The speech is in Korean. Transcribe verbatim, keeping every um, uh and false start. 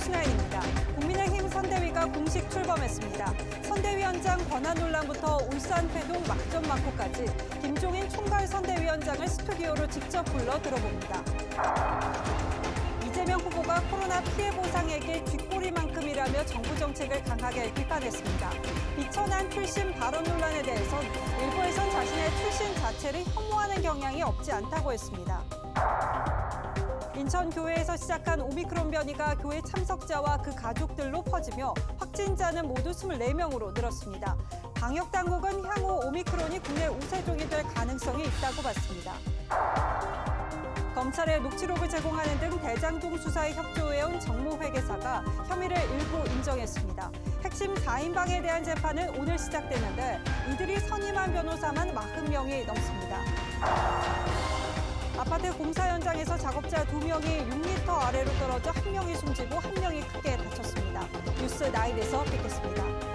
신하입니다. 국민의힘 선대위가 공식 출범했습니다. 선대위원장 권한 논란부터 울산 회동 막전 막고까지 김종인 총괄 선대위원장을 스튜디오로 직접 불러 들어봅니다. 이재명 후보가 코로나 피해 보상액의 뒷꼬리만큼이라며 정부 정책을 강하게 비판했습니다. 비천안 출신 발언 논란에 대해선 일부에선 자신의 출신 자체를 혐오하는 경향이 없지 않다고 했습니다. 인천교회에서 시작한 오미크론 변이가 교회 참석자와 그 가족들로 퍼지며 확진자는 모두 이십사 명으로 늘었습니다. 방역당국은 향후 오미크론이 국내 우세종이 될 가능성이 있다고 봤습니다. 검찰에 녹취록을 제공하는 등 대장동 수사에 협조해온 정모 회계사가 혐의를 일부 인정했습니다. 핵심 사 인방에 대한 재판은 오늘 시작되는데 이들이 선임한 변호사만 사십 명이 넘습니다. 아파트 공사 현장에서 작업자 두 명이 육 미터 아래로 떨어져 한 명이 숨지고 한 명이 크게 다쳤습니다. 뉴스 나인에서 뵙겠습니다.